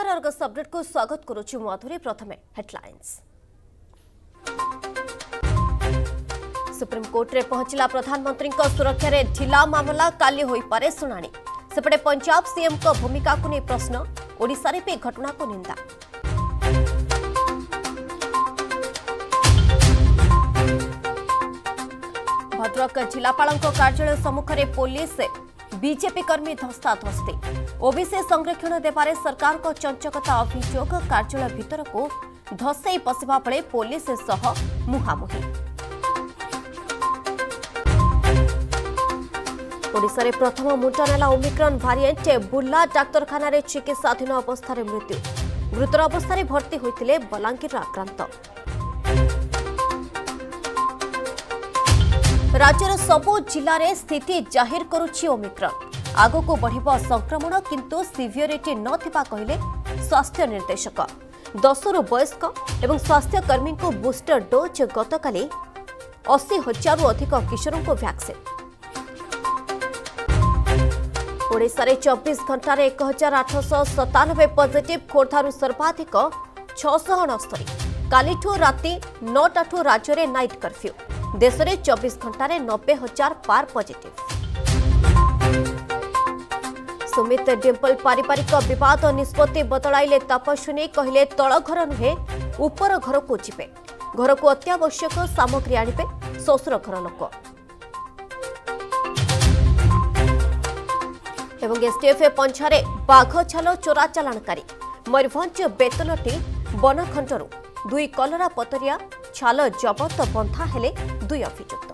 नमस्कार Argus update को स्वागत करुच्ची मधुरी प्रथमे हेडलाइंस। सुप्रीम कोर्ट रे पहुंचला प्रधानमंत्री सुरक्षा रे ढिला मामला काली होई पारे सुनानी। सेपटे पंजाब सीएम को भूमिका को नहीं प्रश्न, ओडिशा रे पे घटना को निंदा। भद्रक जिलापाल कार्यालय सम्मुखें पुलिस बीजेपी कर्मी धस्ताधस्ती। ओबीसी संरक्षण देबारे सरकार को चंचकता अभियोग, कार्यालय भीतर को धसई पशिवा बेले पुलिस सह मुहामुही। ओडिशा रे प्रथम मुंड नेला ओमिक्रॉन भारिएंट, बुर्ला डाक्तखाना चिकित्साधीन अवस्था मृत्यु। गुरुतर अवस्था भर्ती होते बलांगीर आक्रांत। राज्यर सबु जिले स्थिति जाहिर करुच्ची ओमिक्रॉन, आगो को बढ़िबा संक्रमण किंतु सीवियरिटी नथिबा कहिले स्वास्थ्य निर्देशक। 10 वयस्क एवं स्वास्थ्यकर्मी को बूस्टर डोज, गतकाली 80,000 अधिक किशोरों को वैक्सीन। ओडिशा रे 24 घंटा 1897 पॉजिटिव, खोर्धारू सर्वाधिक 669। कालीठू राति 9टाठू राज्य रे नाइट कर्फ्यू। देश में 24 घंटे 90,000 पार पॉजिटिव। सुमित डिंपल पारिवारिक बद निष्पत्ति बदल तपस्विनी, कहले तल घर नुहे ऊपर घर को जीवे, घर को अत्यावश्यक सामग्री आने श्वशुर घर लोक। एवं एसटीएफ पंछारे बाघ छाल चोरा चलाणकारी। मयूरभंज बेतनटी बनखंडरू 2 कलरा पतरिया छाल जबत बंधा हेले 2 अभियुक्त।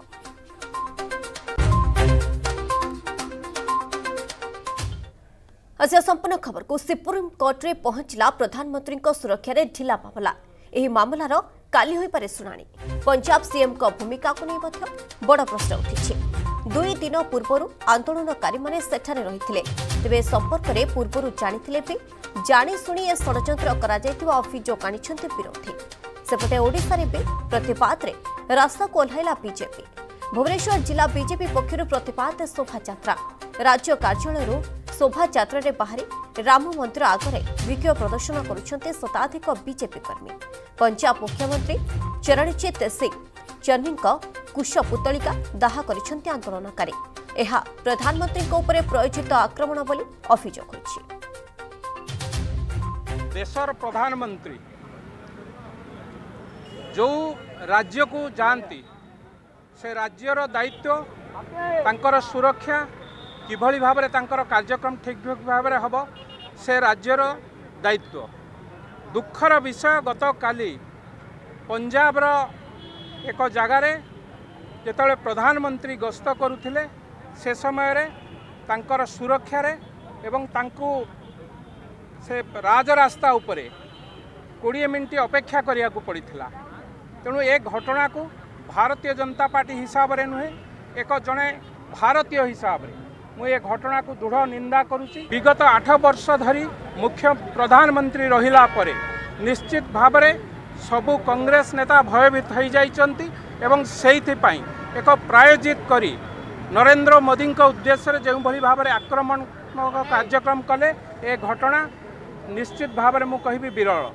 आज संपूर्ण खबर को सुप्रीम कोर्ट रे पहुंचला प्रधानमंत्री सुरक्षा रे ढिला मामला। एही मामलार काली होई पारे सुनानी। पंजाब सीएम को भूमिका को नै मध्ये बड़ प्रश्न उठिछि। 2 दिन पूर्व आंदोलनकारी माने सेठारे रहिथिले, तेबे संपर्क रे पूर्व जानिथिले भी जानी सुनी ए षडयंत्र करा जायतिबा अभियोग आनिछन्ते विरोधी। सेपटे ओडिशा रे भी प्रतिवाद रे रास्ता कोल्हाइला बीजेपी। भुवनेश्वर जिला बीजेपी पक्षर प्रतिवाद शोभा यात्रा, राज्य कार्यालय शोभा यात्रा रे बाहरी राम मंदिर आगे विक्षोभ प्रदर्शन करुछन्ते शताधिक बीजेपी कर्मी। पंजाब मुख्यमंत्री चरणजीत सिंह चन्नी कुश पुतलिका दाह करिछन्ते आंदोलनकारी। एहा प्रधानमंत्री को ऊपर प्रयोजित आक्रमण बोली अभियोग होइछि। देशर प्रधानमंत्री जो राज्य को जाती से राज्यर दायित्व तांकर सुरक्षा किभली भाव तांकर कार्यक्रम ठीक ठीक भाव हम से राज्यर दायित्व। दुखर विषय गत काली पंजाब रो एक जगार जिते प्रधानमंत्री गस्त करुथिले से समय तांकर सुरक्षा रे एवं तांकु से राजरास्ता उपरे 20 मिनट अपेक्षा करिया को पड़ीथिला। तेणु एक घटना को भारतीय जनता पार्टी हिसाब से नुहे, एक जड़े भारतीय हिसाब से मुझे घटना को दृढ़ निंदा करुच्ची। विगत 8 वर्ष धरी मुख्य प्रधानमंत्री रहिला परे निश्चित भाव में सबू कांग्रेस नेता भयभीत हो जाइछन्ति एवं सेइथिपाई एक प्रायोजित करी नरेंद्र मोदी उद्देश्य जो भाव में आक्रमणक कार्यक्रम कले। ए घटना निश्चित भाव में कहबी विरल।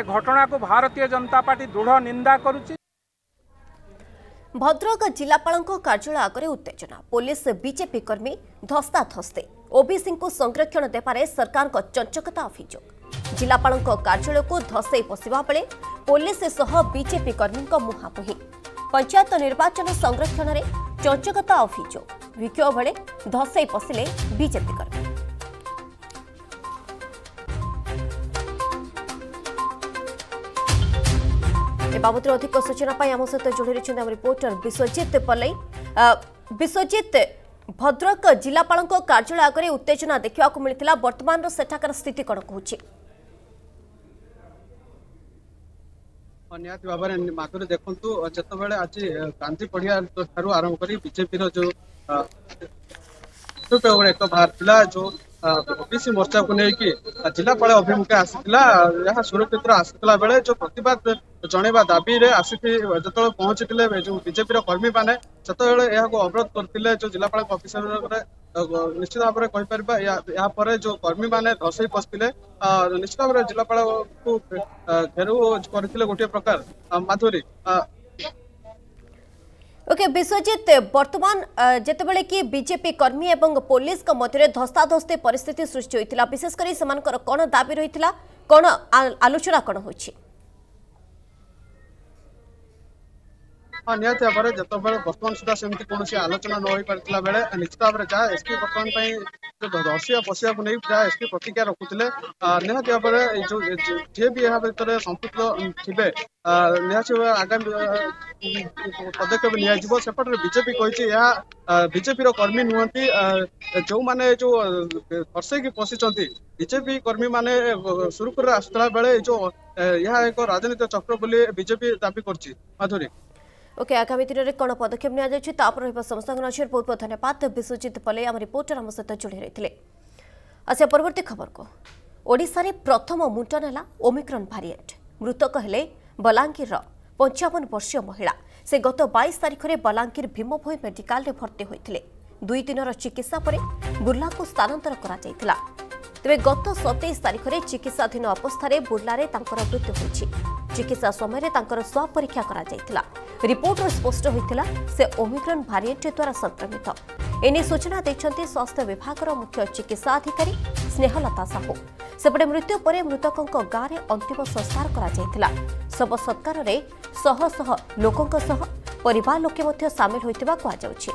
घटना को भारतीय जनता पार्टी दृढ़ निंदा करुच्ची। भद्रक जिलापाल कार्यालय आगे उत्तेजना, पुलिस बीजेपी कर्मी धस्ताधस्ती। ओबीसी को संरक्षण देबारे सरकार को चंचकता अभियोग। जिलापाल कार्यालय को धसई पशिवा बेले पुलिस सह बीजेपी कर्मी मुहांमुही। पंचायत निर्वाचन संरक्षण में चंचकता अभियोग, विक्षोभ बेले धसई पशिले बीजेपी कर्मी। बाबद अधिक सूचना आम सहित जोड़ी रही आम रिपोर्टर विश्वजीत पल्लई। विश्वजीत, भद्रक जिलापाल कार्यालय आगे उत्तेजना देखा मिलता, बर्तमान सेठाकार स्थिति कौन कहूँ? निहत भाव में मागर देखु जिते आज गांधी पड़िया ठार आरंभ कर बीजेपी जो एक बाहर जो ओबीसी मोर्चा को लेकिन जिलापाल अभिमुखे आसाला यह सुरक्षित आसाला बेले जो प्रतिवाद जनवा दाबी आसी जो पहुंची जो बीजेपी कर्मी मैंने से अवरोध करते जो जिलापाल अफिसर निश्चित भाव में कहीपर जो कर्मी मैंने धसई पशिले निश्चित भाव में जिलापा को घेराव करते गोटे प्रकार माधुरी ओके विश्वजीत बर्तमान जितेबले कि बीजेपी कर्मी एवं पुलिस के मध्य धस्ताधस्ती परिस्थिति सृष्टि होता विशेषकर से कौन दाबी रही कौन आलोचना कौन हो हाँ निहती भाव में जिते बर्तमान सुधा सेमती कौन आलोचना न हो पारा बेले निश्चित भाव में जहाँ एसपी बर्तमान धसिया पशिया को नहीं जहाँ एसपी प्रतिक्रिया रखुले निहती भाव में जो जी भी यहाँ भितर संपुक्त थे निहती भाव आगामी पदक्षेप निपटे बीजेपी कही बीजेपी कर्मी नुहति जो माने जो फर्सैक पशिंट बीजेपी कर्मी माने सुरखुरी आसला बेले जो यह एक राजनीतिक चक्र बोली बीजेपी दाबी करछि माधुरी ओके आगामी दिन में कौन पदक्षेप निपर समस्त नजर बहुत बहुत धन्यवाद विश्वजीत पले आम रिपोर्टर आम सहित जोड़ी रही आसा परवर्त खबर को ओडिशा प्रथम मुंडन है ओमिक्रॉन भारिएंट मृतक हेले बलांगीर 55 वर्षीय महिला से गत 22 तारीख में बलांगीर भीमभोई मेडिकल भर्ती होते दुई दिन चिकित्सा पर बुर्ला को स्थानांतर कर तेज गत 27 तारीख में चिकित्साधीन अवस्था बुर्ला मृत्यु हो चिकित्सा समय स्वाब परीक्षा करा रिपोर्टर स्पष्ट होता से ओमिक्रॉन भारिएंट द्वारा संक्रमित एने सूचना देते स्वास्थ्य विभाग मुख्य चिकित्सा अधिकारी स्नेहलता साहू सेपटे मृत्यु पर मृतकों गाँव में अंतिम संस्कार करा शव सत्कार में शह शह लोकों सह परिवार लोके सामिल होता तेज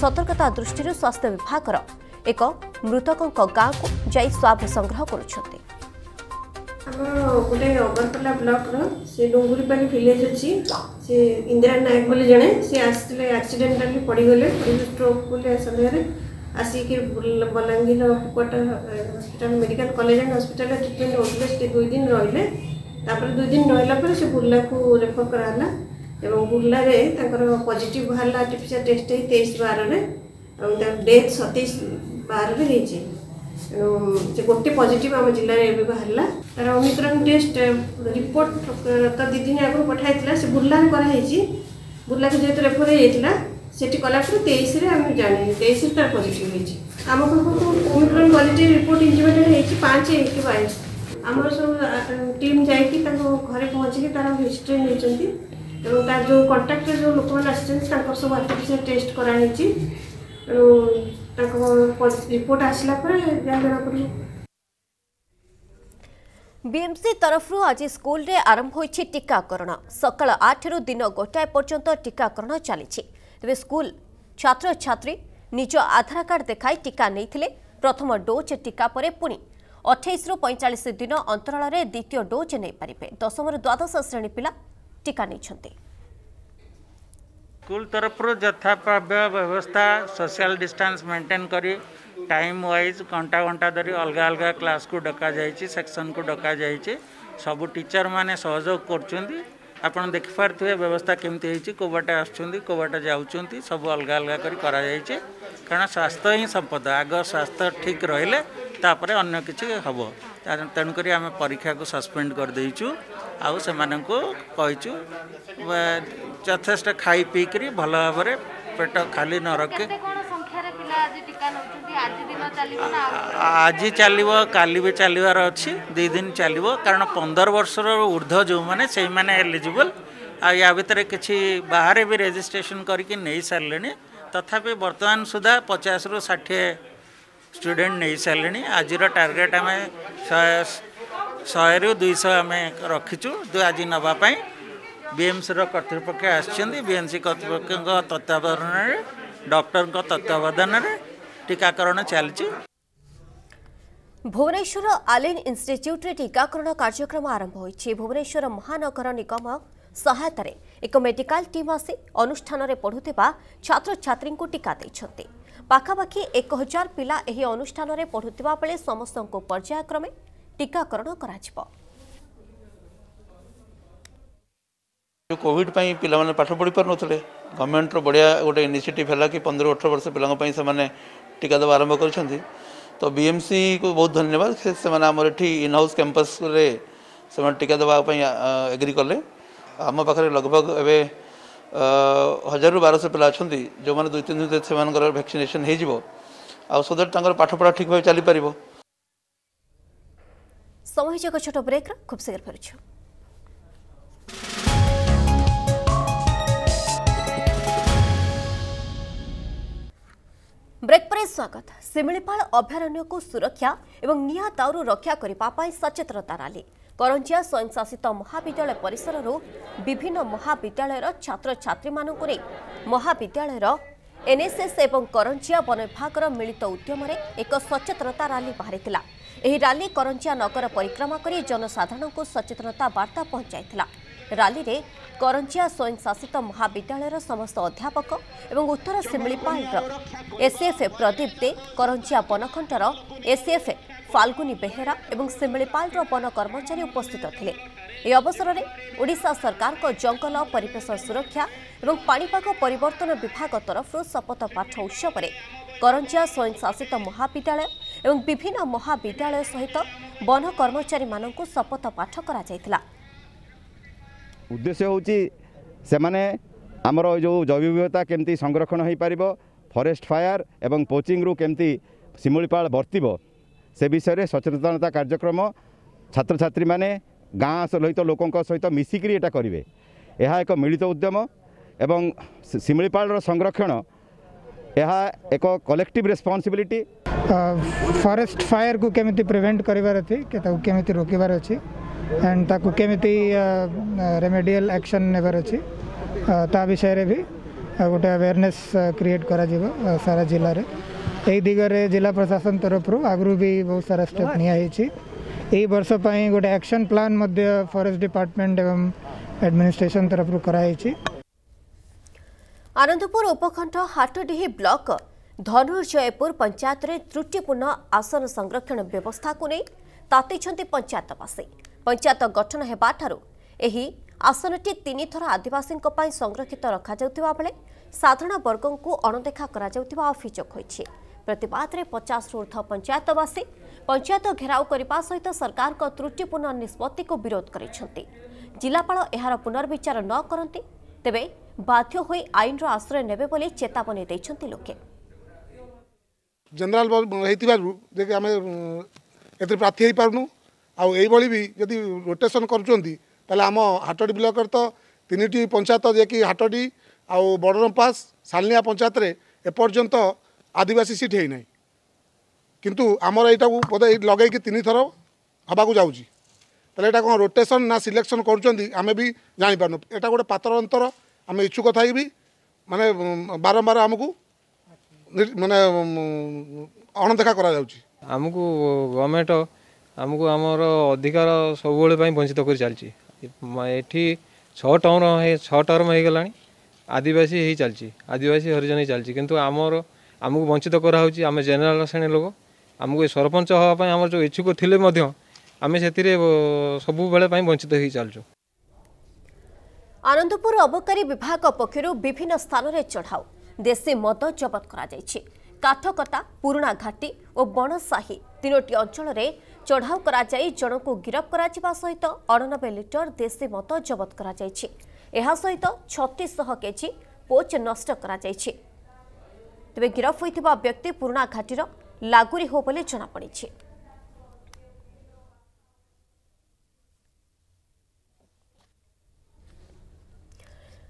सतर्कता दृष्टि स्वास्थ्य विभाग एक मृतकों गाँव को जा स्वाब संग्रह कर गोटे अगरतला ब्लक से डोंगुरीपाली विलेज अच्छी से इंदिरा नायक बोले जड़े सी आसते एक्सीडेंटाली पड़गले स्ट्रोक बोले समय आसिक बलांगीर हुकटा hospital medical college and hospital treatment होते दुई दिन रही दुई दिन रहा से बुर्ला को रेफर कराला और बुर्ला पॉजिटिव बाहर आर्टिफिशियल टेस्ट 23/12 डेथ 27/12 होती से गोटे पॉजिटिव आम जिले में बाहर तार ओमिक्रॉन टेस्ट रिपोर्ट तो दु दिन आगे पठाई से बुर्ला कराई बुर्ला को जेहतु रेफर होता से कलापुर 23 जानी 23 तार पॉजिटिव होम पाखक ओमिक्रॉन पॉजिटिव रिपोर्ट इंजिमेट हो 5/22 आमर सब टीम जा घर पहुँचिकी तार हिस्ट्री नहीं तार जो कंटाक्ट जो लोक मैंने सब आर्टिफिशियल टेस्ट कराई रिपोर्ट आसला बीएमसी तरफ आज स्कूल रे आरंभ हो टीकाकरण सकाल 8 दिन गोटाए पर्यंत टीकाकरण चली तेज स्कूल छात्र छात्री निज आधार कार्ड देखाई टीका नहीं प्रथम डोज टीका पर पुणी 28 ରୁ 45 दिन अंतराल रे द्वितीय डोज नहीं पारे 10 ରୁ 12 श्रेणी पिला टीका नहीं स्कूल तरफ यथाप्राव्य व्यवस्था सोशल डिस्टेंस मेंटेन करी टाइम वाइज घंटा घंटा धरी अलग अलग क्लास को डका जाइए सेक्शन को डका जाइए सब टीचर मैंने सहयोग कर देखिपे व्यवस्था केमती होती कोटे आसटे जाऊँगी सब अलग अलग करण स्वास्थ्य ही संपद आग स्वास्थ्य ठीक रहिले तापर अन्य किसी हम तेणुक आम परीक्षा को सस्पेंड कर देचु आउ से कहीचु यथेष्ट खाई पीकरी भल भाव पेट खाली न रखे आज चलो काली भी चलार अच्छी दी दिन चलो कारण 15 वर्ष ऊर्ध्व जो मैंने से एलिजिबल आ भितर किसी बाहर भी रेजिस्ट्रेशन करके सारे तथापि वर्तमान सुधा 50 ରୁ 60 स्टूडेंट नहीं सारे आज टार्गेट आम 100 ରୁ 200 आम रखीचु आज नापाई बीएमसी कर्तृपक्ष आएमसी कर्तृपक्ष तत्वावधान डॉक्टर तत्वावधान टीकाकरण चलती भुवनेश्वर आलिन इंस्टिट्यूट रे टीकाकरण कार्यक्रम आरंभ होईछि भुवनेश्वर महानगर निगम सहायत रे एक मेडिकल टीम आसी अनुष्ठान रे पढुतेबा छात्र छात्री को टीका दैछन्ते पाखापाखि 1000 पिला एही अनुष्ठान रे पढुतेबा बेले समस्त को पर्यायक्रमे टीकाकरण कराजिबो जो कोविड पाई पिला पाठ पढ़ी पार नथिले गवर्नमेंट रो बढ़िया गोटे इनिशिएटिव है कि 15 ରୁ 18 वर्ष पिला से टीका देवा आरंभ कर तो बीएमसी को बहुत धन्यवाद से आम इन हाउस कैंपस से टीका देवा एग्री कले आम पाखे लगभग ए 1000 ରୁ 1200 पिला अच्छा जो 2-3 दिन से वैक्सीनेशन हो सो दैट पाठपढ़ा ठीक भाव चली पार। समय जगह छोट ब्रेक खूब शीघ्र फेरुछु। ब्रेक पर स्वागत। सिमिलीपाल अभयारण्य को सुरक्षा एवं निया दारू रक्षा करने सचेतनता रैली करंजिया स्वयंशासित महाविद्यालय परिसर विभिन्न महाविद्यालय छात्र छात्री मानक महाविद्यालय एनएसएस एवं करंजिया वन विभाग मिलित उद्यम एक सचेतनता रैली बाहरी। रैली करंजिया नगर परिक्रमा कर जनसाधारण को सचेतनता वार्ता पहुंचाई। रैली रे करंजिया स्वयंशासित महाविद्यालय समस्त अध्यापक एवं उत्तर सिमिलीपाल एसएफ प्रदीप दे, करंजिया वनखंडर एसएफ फाल्गुनी बेहेरा एवं सिमिलीपाल वन कर्मचारी उपस्थित थिले। ए अवसर में ओडिशा सरकार को जंगल परिवेश सुरक्षा एवं पाणीपाग परिवर्तन विभाग तरफ शपथ पाठ उत्सव में करंजिया स्वयंशासित महाविद्यालय एवं विभिन्न महाविद्यालय सहित वन कर्मचारी मानकु शपथ पाठ करा जायतिला। उद्देश्य होमर जो जैव विविधता केमती संरक्षण हो पार फॉरेस्ट फायर एवं पोचिंग रु केमती सिमिलीपाल बर्तव से विषय में सचेतनता कार्यक्रम छात्र छात्री मैंने गाँ सहित लोक सहित मिसिकी यहाँ करेंगे। यह एक मिलित उद्यम एवं सिमिलीपाल संरक्षण यह एक कलेक्टिव रेस्पन्सिबिलिटी। फॉरेस्ट फायर को केमती प्रिवेंट करार अच्छे केमती रोकबार अच्छे एंड ताकू केमिति रेमेडियल एक्शन नेवर अच्छी ता विषय रे भी गोटे अवेयरनेस क्रिएट करा सारा जिले में। यही दिगरे जिला प्रशासन तरफ आगु भी बहुत सारा स्टेप नियाई। यही वर्ष पाई गोटे एक्शन प्लान मध्य फॉरेस्ट डिपार्टमेंट एवं एडमिनिस्ट्रेशन तरफ कराई। आनंदपुर उपखंड हाटडीही ब्लॉक धनुर्जयपुर पंचायत रे त्रुटिपूर्ण आसन संरक्षण व्यवस्था को नहीं ताती पंचायतवासी। पंचायत गठन होगा ठारू एही आसनटी तीन थर आदिवासी संरक्षित रखा जाउतिबा बेले साधारण वर्गों को अणदेखा करा जाउतिबा अभियोग होइछि। प्रतिवाद रे 50 ऊर्ध्व पंचायतवासी पंचायत घेराव करने सहित सरकार को त्रुटिपूर्ण निष्पत्ति को विरोध करिसेंति। जिलापाल एहार पुनर्विचार न करंती तेबे बाध्य होई आईन रो आश्रय नेबे बोली चेतावनी दैछंती लोके। जनरल एते प्रार्थी हो पारनु आउ यही भी यदि रोटेसन करम हाटडी ब्लक तो तीन पंचायत जे कि हाटडी आउ बड़रंपास सालनिया पंचायत रे एपर्यंत आदिवासी सीट है ना किंतु आमर यू बोध लगे तीन थर हवाक जाऊँगी कौन रोटेसन ना सिलेक्शन करें भी जापर एटा गोटे पात्र अंतर आम इच्छुक थी भी मानने बारंबार आमको मानने अणदेखा आमको गवर्नमेंट आमको आमर अधिकार सब वंचित कर चलती। ये छ टर्म हो गला आदिवासी ही चलती आदिवासी हरिजन ही चलती किंतु आमर आमको वंचित कराऊँ। आम जेनेल श्रेणी लोक आमको सरपंच हाँपाई आम जो इच्छुक थे आम से सब बेले वंचित हो चलु। आनंदपुर अबकारी विभाग पक्षर विभिन्न स्थान में चढ़ाऊ देशी मद जबत कर काठकटा पुराणा घाटी और बणसाही तीनोटी अंचल में चढ़ाऊ कराई जन को गिरफ्त करा सहित 89 लिटर देशी मद जबत करा सहित 3600 केजी पोच नष्ट करा तेज गिरफ्त होता व्यक्ति पुराणा घाटीर लागुरी हो बोले जनापड़ी।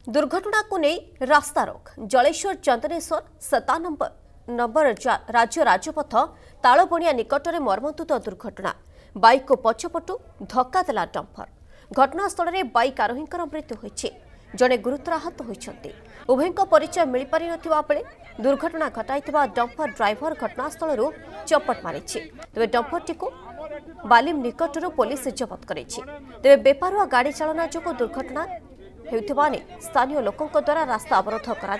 दुर्घटना को नहीं रास्ता रोक जलेश्वर चंदनेश्वर 7 नंबर राज्य राजपथ तालबणिया निकट में मर्मन्तुद दुर्घटना। बाइक को पछपटू धक्का देला डंपर। घटनास्थल में बाइक आरोही मृत्यु होती जड़े गुरुतर आहत होती। उभय परिचय मिल पारि बेले दुर्घटना घटाई डंपर ड्राइवर घटनास्थल चपट मारी तेज डंपरटी को बालिम निकट पुलिस जबत कर तेज बेपारुआ गाड़ी चालना जो दुर्घटना होने स्थानीय लोकों द्वारा रास्ता अवरोध करा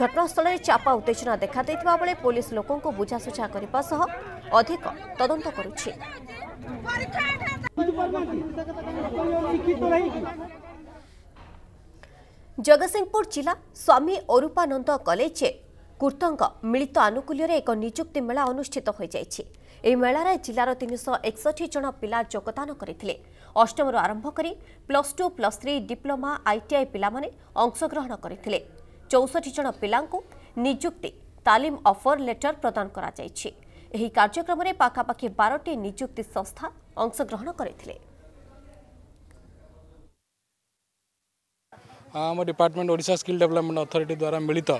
घटनास्थल में चापा उत्तेजना देखा देता बेले पुलिस लोकों को बुझासुझा करने अधिक तदंत करुछि। जगतसिंहपुर जिला स्वामी अरूपानंद कॉलेज कुर्तंग मिलित आनुकूल्य एक नियुक्ति मेला अनुष्ठित हो जाए। मेलार जिलार 361 जन पिला योगदान करते अष्टम आरंभ कर प्लस 2 प्लस 3 डिप्लोमा ITI पिला अंशग्रहण करते 64 जन पिला नियुक्ति तालीम ऑफर लेटर प्रदान करा जायछि। एही कार्यक्रम में पाखापाखि 12टी नियुक्ति संस्था अंशग्रहण करथिले। आम department Odisha skill development authority द्वारा मिलित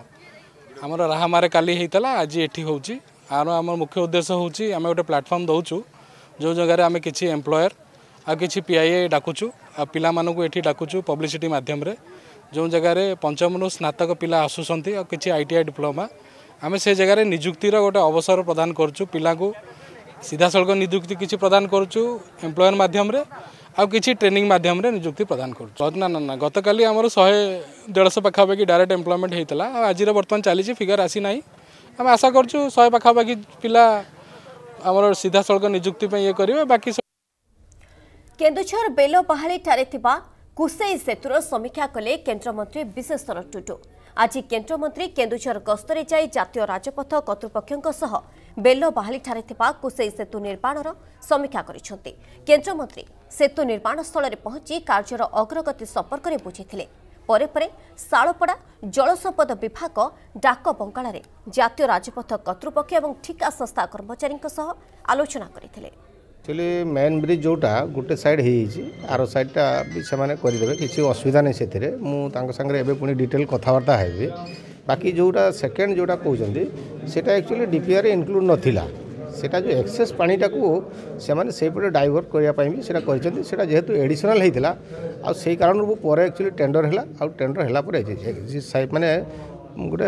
आमर राहमारे काली होता आज ये होची। आरो आम मुख्य उद्देश्य होची आम गोटे प्लाटफर्म दौचु जो जगह आम किसी एम्प्लॉयर आ कि पीआईए डाकुचु आ पिला मानकु एठी डाकुचु पब्लिसिटी माध्यम रे जो जगह पंचमरु स्नातक पिला आसुसंती आ कि आईटीआई डिप्लोमा आम से जगह निजुक्तिर गोटे अवसर प्रदान करचु। पिला को सीधा सड़क निजुक्ति किसी प्रदान करचु एम्प्लॉयर माध्यम रे आ कि ट्रेनिंग मध्यम निजुक्ति प्रदान करचु। ना ना गत काली आमर 100-150 पाखापाखि डायरेक्ट एम्प्लॉयमेंट होता आज बर्तमान चली फिगर आसी ना आम आशा करचु 100 पाखापाखि पिला आमर सीधा सड़क निजुक्ति ये करेंगे। बाकी केन्दुझर बेलपहाड़ी कुसेई सेतुर समीक्षा कले केन्द्रमंत्री विश्वेश्वर टुडू। आज केन्द्रमंत्री केन्दुझर गस्तरे जाई जातीय राजपथ कर्तृपक्षों सह बेलपहाड़ी कुसेई सेतु निर्माणर समीक्षा करिसेंति। केन्द्रमंत्री सेतु निर्माण स्थल में पहुंची कार्यर अग्रगति संपर्क में बुझीथिले। परे परे सालपड़ा जलसंपद विभाग डाक बंगाल जातीय राजपथ कर्तृपक्ष और ठिका संस्था कर्मचारी सह आलोचना करिथिले। एक्चुअली मेन ब्रिज जोटा गोटे साइड हो सैडटा भी से करदे किसी असुविधा नहीं से मुझे एवं पुणी डिटेल कथबार्ता है। बाकी जोटा सेकेंड जोटा कहते सीटा एक्चुअली डीपीआर इनक्लूड नाला सेटा जो एक्सेस पानीटा को सेपटे डाइवर्ट करने से जेहेतु एडिशनल होता आई कारण पर एक्चुअली टेंडर है आउ टेंडर है मानने गोटे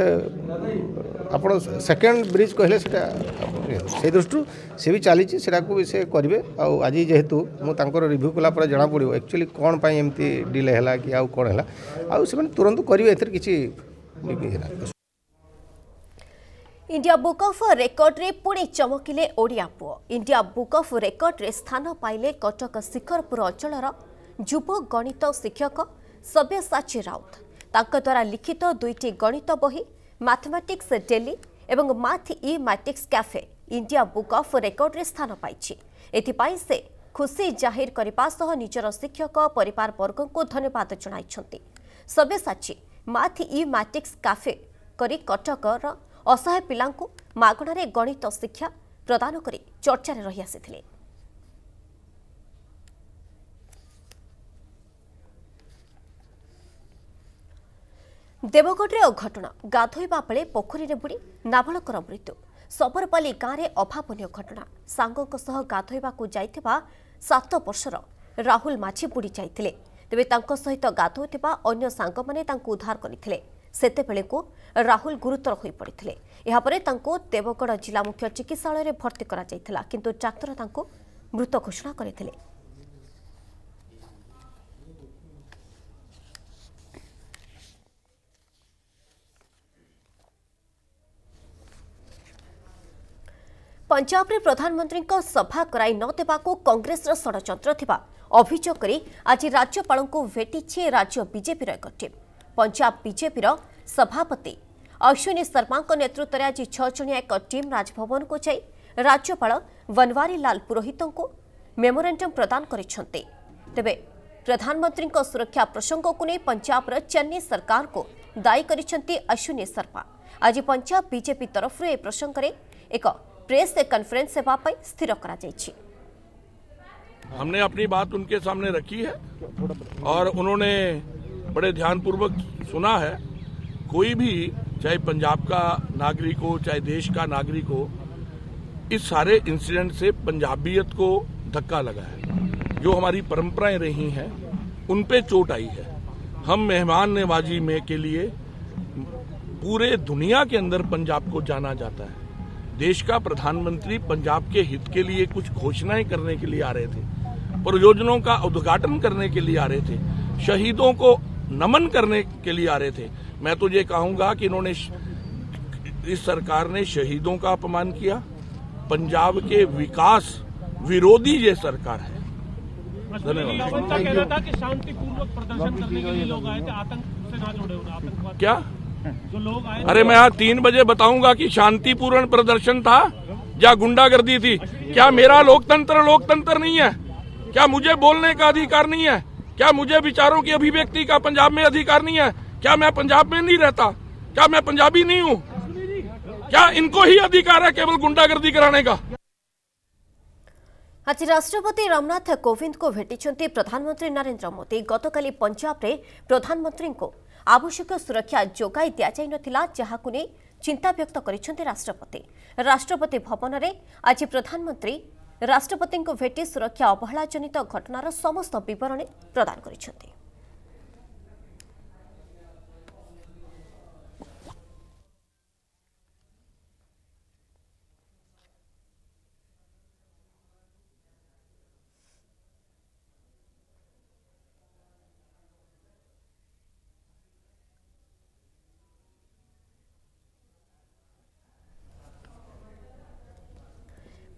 आप सेकेंड ब्रिज कहले से दृष्टि सी भी चली से करेंगे। आज जेहेतु मुझे रिव्यू कलापर जना पड़ो एक्चुअली कौन पर एमती डिले है कि आउ कौन है आने तुरंत करेंगे कि इंडिया बुक ऑफ रेकॉर्ड रे पुणे चमकिले ओडिया पुओ। इंडिया बुक ऑफ रेकॉर्ड रे स्थान पाइले कटक शिखरपुर अंचलर युव गणित शिक्षक सब्यसाची राउत। तांक द्वारा लिखित दुईटी गणित बही मैथमेटिक्स डेली एवं math e matrix cafe India book of record रे स्थान पाइछि। एथिपाई से खुशी जाहिर करबा सह निजर शिक्षक परिवार वर्ग को धन्यवाद जणाइछन्ति। Sabyasachi math e matrix cafe करी कटकर असहाय पिलांकु मागणारे गणित शिक्षा प्रदान करी चर्चा रे रही आसिथिले। देवगढ़ रे अघटन गाधोइबा बेले पोखरी रे बुडी नाबालकर मृत्यु। सबरपाली गाँव में अभावनीय घटना। सांगों सह गाधोइबाकु जाइथिबा 7 वर्षर राहुल माझी बुडी जाइथिले। तेबे तांको सहित गाधोइथिबा अन्य सांगमाने तांकु उद्धार करिथिले। सेतेबेले को राहुल गुरुतर हो पड़ते देवगढ़ जिला मुख्य चिकित्सालय में भर्ती करा जायथिला किंतु डाक्तर तांको मृत घोषणा करथिले। पंजाब में प्रधानमंत्री सभा कराई नदेवाकू कांग्रेस षडयंत्र थिबा अभियोग करी आज राज्यपाल को भेटी राज्य बीजेपी एक टीम। पंजाब बीजेपी सभापति अश्विनी शर्मा नेतृत्व में आज 6 जणिया एक टीम राजभवन को जाई राज्यपाल बनवारीलाल पुरोहित को मेमोरेंडम प्रदान करिसेंति। तबे प्रधानमंत्री सुरक्षा प्रसंग को नहीं पंजाब चेन्नई सरकार को दायी करिसेंति अश्विनी शर्मा। आज पंजाब बीजेपी तरफ ए प्रसंग में एक प्रेस कॉन्फ्रेंस होगापी स्थिर करा जायछि। हमने अपनी बात उनके सामने रखी है और उन्होंने बड़े ध्यानपूर्वक सुना है। कोई भी चाहे पंजाब का नागरिक हो चाहे देश का नागरिक हो इस सारे इंसिडेंट से पंजाबियत को धक्का लगा है। जो हमारी परंपराएं रही हैं उन पे चोट आई है। हम मेहमान नवाजी में के लिए पूरे दुनिया के अंदर पंजाब को जाना जाता है। देश का प्रधानमंत्री पंजाब के हित के लिए कुछ घोषणाएं करने के लिए आ रहे थे, परियोजनाओं का उद्घाटन करने के लिए आ रहे थे, शहीदों को नमन करने के लिए आ रहे थे। मैं तो ये कहूंगा कि इन्होंने इस सरकार ने शहीदों का अपमान किया। पंजाब के विकास विरोधी ये सरकार है। धन्यवाद। कि शांतिपूर्वक प्रदर्शन करने के लिए लोग आए थे, आतंक से ना जोड़े उन्हें क्या जो लोग आए। अरे मैं आज 3 बजे बताऊंगा कि शांतिपूर्ण प्रदर्शन था या गुंडागर्दी थी। क्या मेरा लोकतंत्र नहीं है? क्या मुझे बोलने का अधिकार नहीं है? क्या मुझे विचारों की अभिव्यक्ति का पंजाब में अधिकार नहीं है? क्या मैं पंजाब में नहीं रहता? क्या मैं पंजाबी नहीं हूँ? क्या इनको ही अधिकार है केवल गुंडागर्दी कराने का? आज राष्ट्रपति रामनाथ कोविंद को भेटी प्रधानमंत्री नरेंद्र मोदी गतकाली पंजाब में प्रधानमंत्री को आवश्यक सुरक्षा जोगाई दिजाई ना जहां चिंता व्यक्त कर राष्ट्रपति राष्ट्रपति भवन में आज प्रधानमंत्री राष्ट्रपति को भेटी सुरक्षा अवहेला जनित घटनार समस्त बरणी प्रदान कर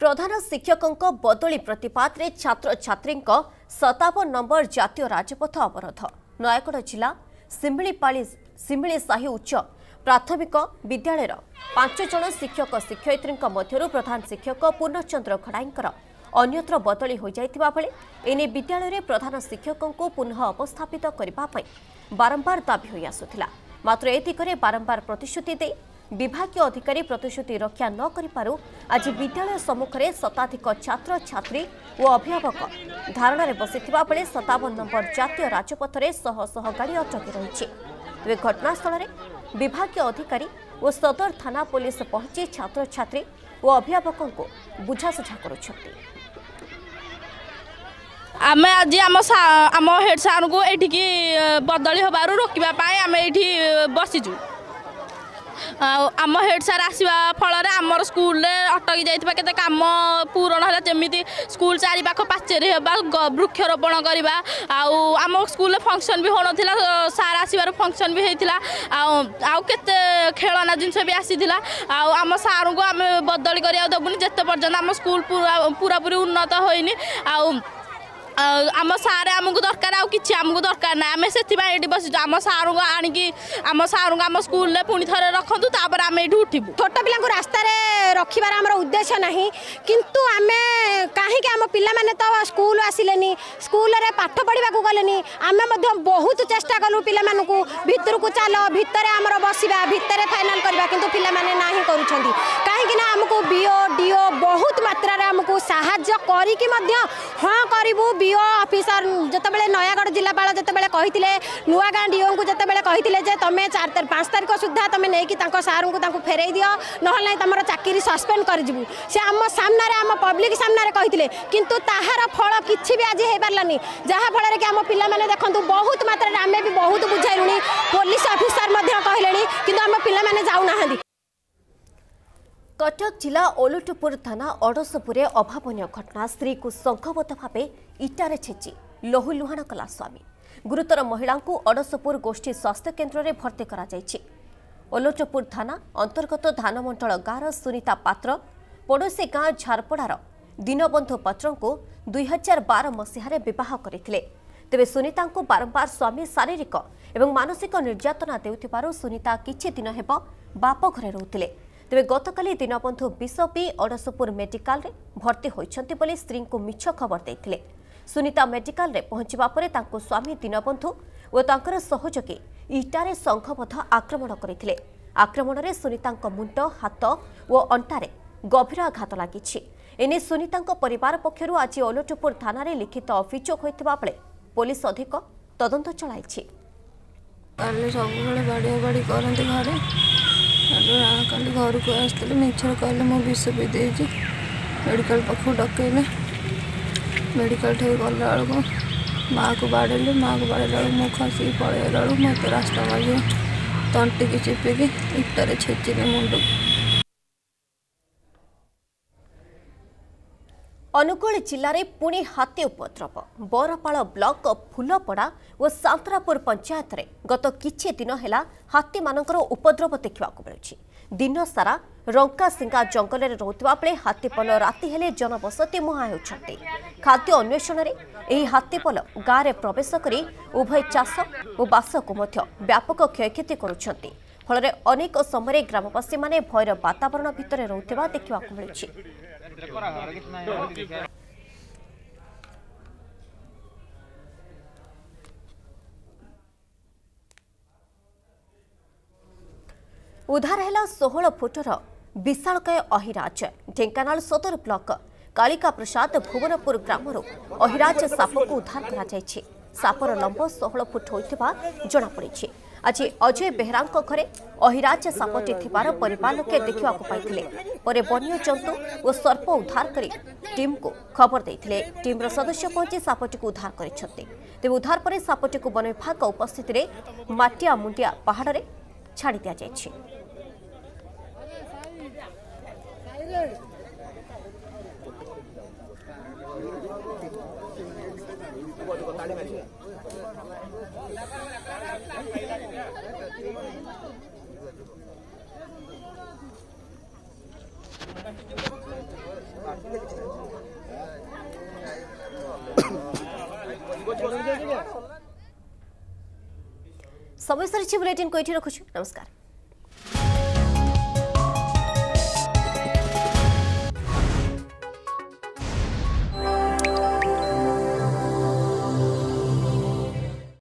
प्रधान शिक्षक बदली प्रतिवाद में छात्र छात्री 57 नंबर जातीय राजपथ अवरोध नयगढ़ जिला सिमिली साहि उच्च प्राथमिक विद्यालय 5 जन शिक्षक शिक्षयित्री मध्य प्रधान शिक्षक पूर्णचंद्र घड़ाई अन्यत्र बदली हो जाता बेले एने विद्यालय में प्रधान शिक्षक को पुनः अवस्थापित करने बारंबार दाबी हो आसुला मात्र ए दिगरे बारंबार प्रतिश्रुति दे विभागीय अधिकारी प्रतिश्रुति रक्षा न करिपारु आज विद्यालय सम्मुखें शताधिक छात्र छात्री और अभिभावक धारणा में बसिथिबा बेले 57 नंबर जातीय राजपथरे शह शह गाड़ी अटकी रही। तेज घटनास्थल में विभागीय अधिकारी और सदर थाना पुलिस पहुंची छात्र छात्री और अभिभावकों को बुझासुझा करुछथि। आम आज आम हेड सार को ये बदली हबारू रोकवाई आम ये बसीचु आम हेड सार आसवा फल आमर स्कूल अटकी जाता के कम पूरण है जमी स्कूल चारिपाख पाचेरी होगा वृक्षरोपण करवा आम स्कूल फंक्शन भी होन सार आसबार फंक्शन भी होता आते खेलना जिनस भी आसाला आम सार को आम बदली कर दबुनि जिते पर्यटन आम स्कूल पूरापूरी उन्नत होनी आम सार आमको दरकार आम दरकार ना आम से बस आम सार को आम सार को आम स्कूल पुणी थे रखु तापर आम ये उठबू छोट पिला रास्त रखार आम उद्देश्य ना किंतु आम कहीं आम पाने तो स्कूल आसिले स्कूल में पाठ पढ़ा गले आम बहुत चेष्टा कलु पाकू भितर को चल भितर आमर बसवा भितर फाइनाल करवा कि पाने ना करुँच कहीं आमको बीओ डीओ बहुत मात्रा आमको साहाय्य करी हाँ करूँ बीओ ऑफिसर जितेबाला नयागढ़ जिलापाल जितेबाला नुआगाँ डीओ को जितेबाला तुम्हें 4-5 तारीख सुधा तुम नहीं सार को फेर दि ना तुम चाकरी सस्पेंड करू से आम सामना आम पब्लिक सामना कहते किंतु ताहार फल किसी भी आज हो पारानी जहाँफल कि आम पाने देखूँ बहुत मात्रा आम भी बहुत बुझाइलुणी पुलिस ऑफिसर कहले कि आम पाने जाऊना। कटक जिला ओलटपुर थाना अड़सपुर अभावन घटना स्त्री को संघबद्ध भाव इटारे छेची लहुलुहाण कला स्वामी गुरुतर महिला को अड़सपुर गोष्ठी स्वास्थ्य केन्द्र में भर्ती करा जायछि। ओलटपुर थाना अंतर्गत धानमंडल गाँव सुनीता पात्र पड़ोशी गाँ झारपड़ार दीनबंधु पात्र को 2012 मसीह बह करते तेरे सुनीता को बारंबार स्वामी शारीरिक और मानसिक निर्यातना देउथिबारु सुनीता किछि दिन हेब बाप घरे रहउथिले। तेरे गतकाली दीनबंधु विष पी अड़सपुर मेडिकल भर्ती होइछन्ति बोली स्त्री को मिछ खबर देइथिले। सुनीता मेडिकल पहुंचवा परे तांको स्वामी दीनबंधु और तांकर सहयोगी इटारे संघबद्ध आक्रमण करथिले। आक्रमण में सुनीता मुंड हाथ और अंटारे गभीर आघात लागिछि। एने सुनीता परिवार पक्षर आज ओलटपुर थाना लिखित अभियोग होइथिबा बेले पुलिस अधिक तदंत चलाई। कल घर को आसती मिछर कहले मो विष पी दे मेडिकल पाख डकैले मेडिकल ठीक गला बेलू माँ को बाड़े मो खसिक पलैला मत रास्ता मारे तंटी की चिपिकी इटारे छेचिले मुंड। अनुगुल जिले में पुणी हाथी उपद्रव बरपाल ब्लॉक फुलपड़ा और सांतरापुर पंचायत में गत किछि दिन है हाथी मानकर उपद्रव देखा मिलू। दिन सारा रंकासिंगा जंगल में रोकता बेले हाथीपल राति हेले जनबसती मुहां होती खाद्य अन्वेषण में यह हाथीपल गाँव में प्रवेश कर उभय चाष और बास को व्यापक क्षयक्षति करुँच फल अनेक समय ग्रामवासी मैंने भयर वातावरण भितर रोकता देखा मिलू। उधार है 16 फुटर विशालकाय अहिराज ढेंकानाल सदर ब्लॉक कालिका प्रसाद भुवनपुर ग्रामर अहिराज साप को उद्धार कर सापर लंब 16 फुट होता जनापड़ी। आज अजय बेहरा घरे अहिराज सापटी थवार परिवार लोके देखा पाई वन्य जंतु और सर्प उद्धार कर टीम को खबर देते। टीम्र सदस्य पहुंची सापटी को उद्धार करते। तेज उद्धार पर सापटी को वन विभाग उपस्थित मटिया मुंडिया पहाड़ में छाड़ दि जाए। समय बुलेटिन को ये रखुछु। नमस्कार।